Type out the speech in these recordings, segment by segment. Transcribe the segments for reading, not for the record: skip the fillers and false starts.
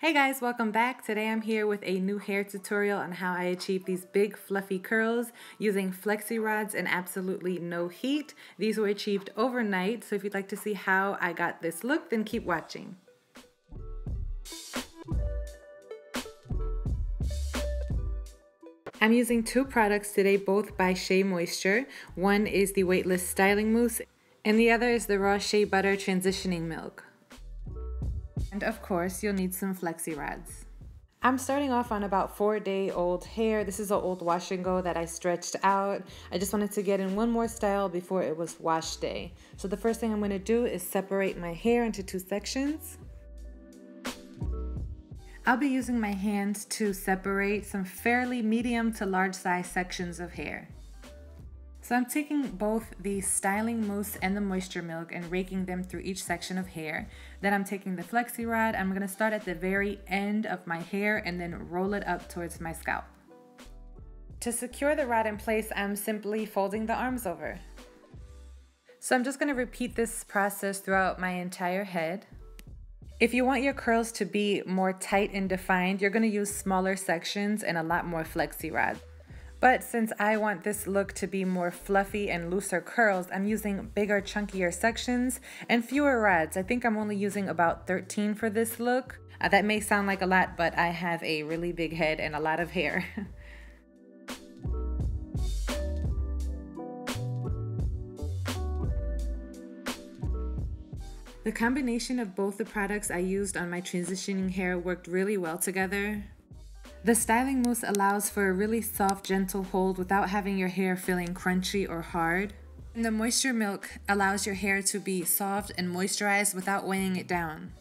Hey guys, welcome back. Today I'm here with a new hair tutorial on how I achieve these big fluffy curls using flexi rods and absolutely no heat. These were achieved overnight, so if you'd like to see how I got this look, then keep watching. I'm using two products today, both by Shea Moisture. One is the Weightless Styling Mousse and the other is the Raw Shea Butter Transitioning Milk. And of course, you'll need some flexi rods. I'm starting off on about 4-day-old hair. This is an old wash and go that I stretched out. I just wanted to get in one more style before it was wash day. So the first thing I'm gonna do is separate my hair into two sections. I'll be using my hands to separate some fairly medium to large size sections of hair. So I'm taking both the styling mousse and the moisture milk and raking them through each section of hair. Then I'm taking the flexi rod. I'm gonna start at the very end of my hair and then roll it up towards my scalp. To secure the rod in place, I'm simply folding the arms over. So I'm just gonna repeat this process throughout my entire head. If you want your curls to be more tight and defined, you're gonna use smaller sections and a lot more flexi rods. But since I want this look to be more fluffy and looser curls, I'm using bigger, chunkier sections and fewer rods. I think I'm only using about 13 for this look. That may sound like a lot, but I have a really big head and a lot of hair. The combination of both the products I used on my transitioning hair worked really well together. The styling mousse allows for a really soft, gentle hold without having your hair feeling crunchy or hard. And the moisture milk allows your hair to be soft and moisturized without weighing it down.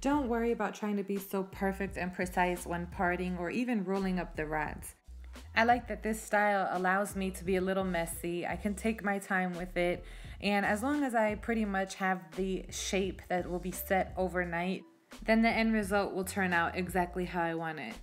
Don't worry about trying to be so perfect and precise when parting or even rolling up the rods. I like that this style allows me to be a little messy. I can take my time with it, and as long as I pretty much have the shape that will be set overnight, then the end result will turn out exactly how I want it.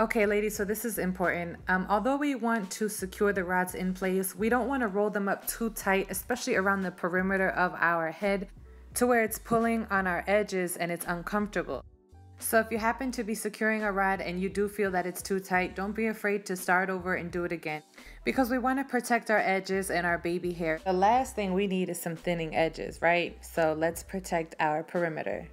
Okay ladies, so this is important. Although we want to secure the rods in place, we don't want to roll them up too tight, especially around the perimeter of our head to where it's pulling on our edges and it's uncomfortable. So if you happen to be securing a rod and you do feel that it's too tight, don't be afraid to start over and do it again because we want to protect our edges and our baby hair. The last thing we need is some thinning edges, right? So let's protect our perimeter.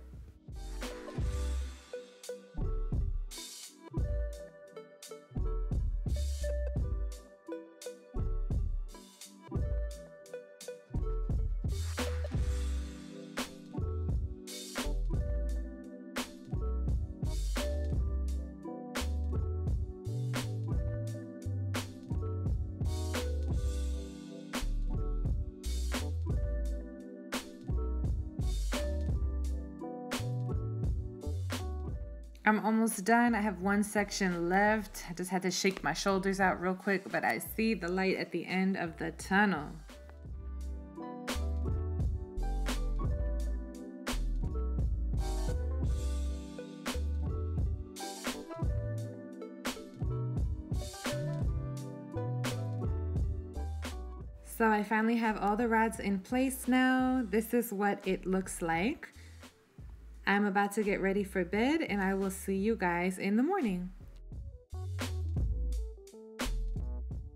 I'm almost done. I have one section left. I just had to shake my shoulders out real quick, but I see the light at the end of the tunnel. So I finally have all the rods in place now. This is what it looks like. I'm about to get ready for bed, and I will see you guys in the morning.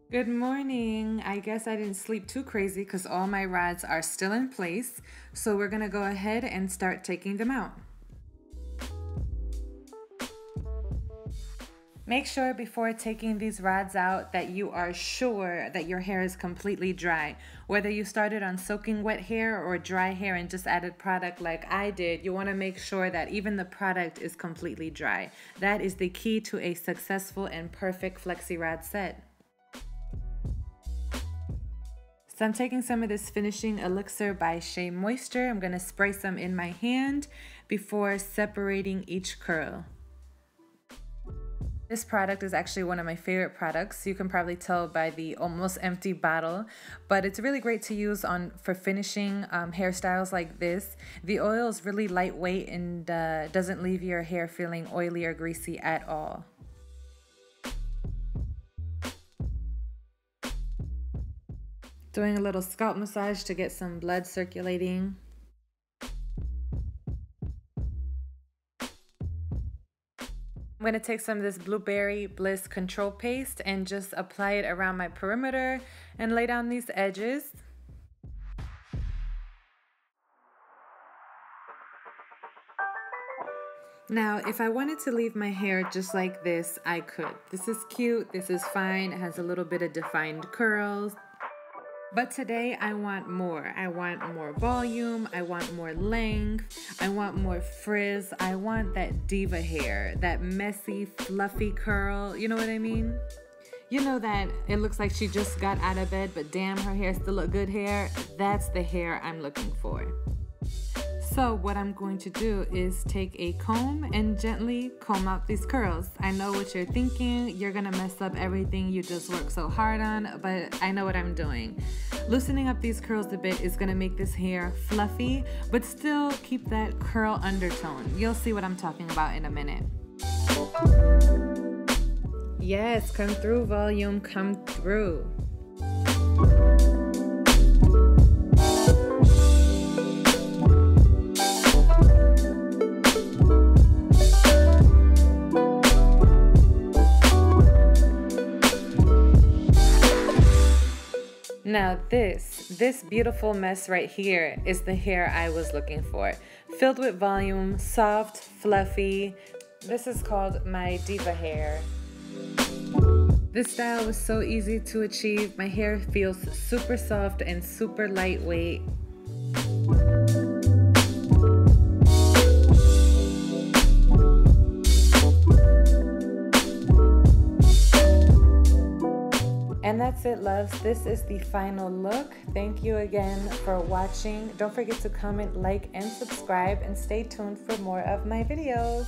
Good morning. I guess I didn't sleep too crazy because all my rods are still in place. So we're gonna go ahead and start taking them out. Make sure before taking these rods out that you are sure that your hair is completely dry. Whether you started on soaking wet hair or dry hair and just added product like I did, you want to make sure that even the product is completely dry. That is the key to a successful and perfect flexi rod set. So I'm taking some of this finishing elixir by Shea Moisture. I'm going to spray some in my hand before separating each curl. This product is actually one of my favorite products. You can probably tell by the almost empty bottle, but it's really great to use for finishing hairstyles like this. The oil is really lightweight and doesn't leave your hair feeling oily or greasy at all. Doing a little scalp massage to get some blood circulating. I'm going to take some of this Blueberry Bliss Control Paste and just apply it around my perimeter and lay down these edges. Now, if I wanted to leave my hair just like this, I could. This is cute. This is fine. It has a little bit of defined curls. But today I want more. I want more volume, I want more length, I want more frizz, I want that diva hair, that messy, fluffy curl, you know what I mean? You know that it looks like she just got out of bed, but damn, her hair still looks good hair. That's the hair I'm looking for. So what I'm going to do is take a comb and gently comb out these curls. I know what you're thinking. You're gonna mess up everything you just worked so hard on, but I know what I'm doing. Loosening up these curls a bit is gonna make this hair fluffy, but still keep that curl undertone. You'll see what I'm talking about in a minute. Yes, come through volume, come through. Now this beautiful mess right here is the hair I was looking for. Filled with volume, soft, fluffy. This is called my diva hair. This style was so easy to achieve. My hair feels super soft and super lightweight. And that's it, loves. This is the final look. Thank you again for watching. Don't forget to comment, like, and subscribe, and stay tuned for more of my videos.